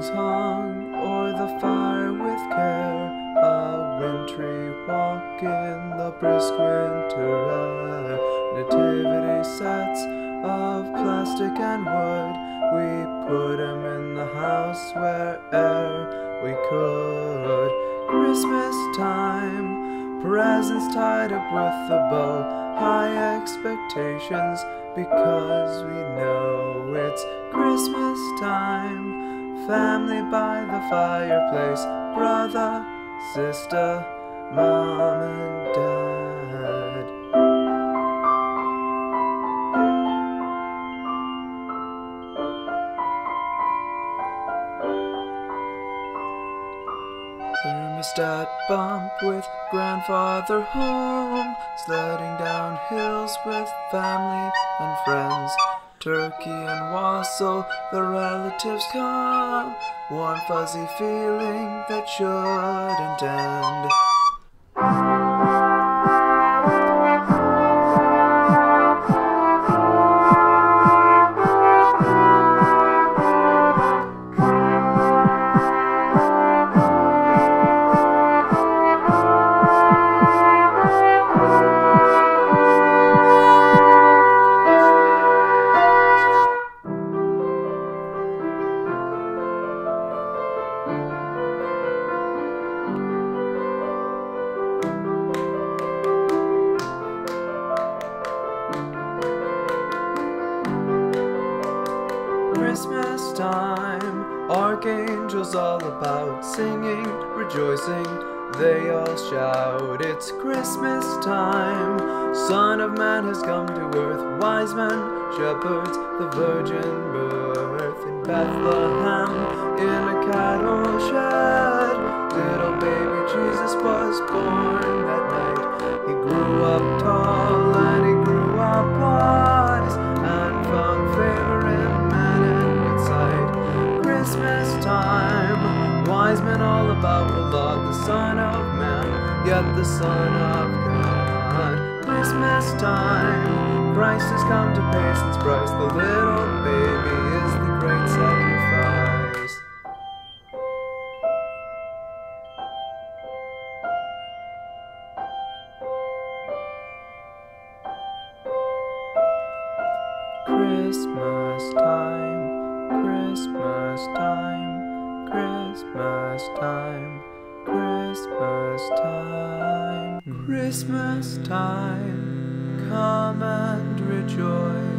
curtains hung o'er the fire with care, a wintry walk in the brisk winter air. Nativity sets of plastic and wood, we put 'em in the house where'er we could. Christmas time, presents tied up with a bow, high expectations because we know it's Christmas time. Family by the fireplace, brother, sister, mom and dad. Thermostat bump with grandfather home, sledding down hills with family and friends. Turkey and wassail, the relatives come, warm fuzzy feeling that shouldn't end. Christmas time, archangels all about, singing, rejoicing, they all shout, it's Christmas time. Son of Man has come to earth, wise men, shepherds, the virgin birth. In Bethlehem, in a cattle shed, little baby Jesus was born that night. He grew up tall and he grew up wise, and found favor in Christmas time, wise men all about will love the Son of Man, yet the Son of God. Christmas time, Christ has come to pay sin's price, the little baby is the great sacrifice. Christmas time, Christmas time, Christmas time, Christmas time, Christmas time, come and rejoice.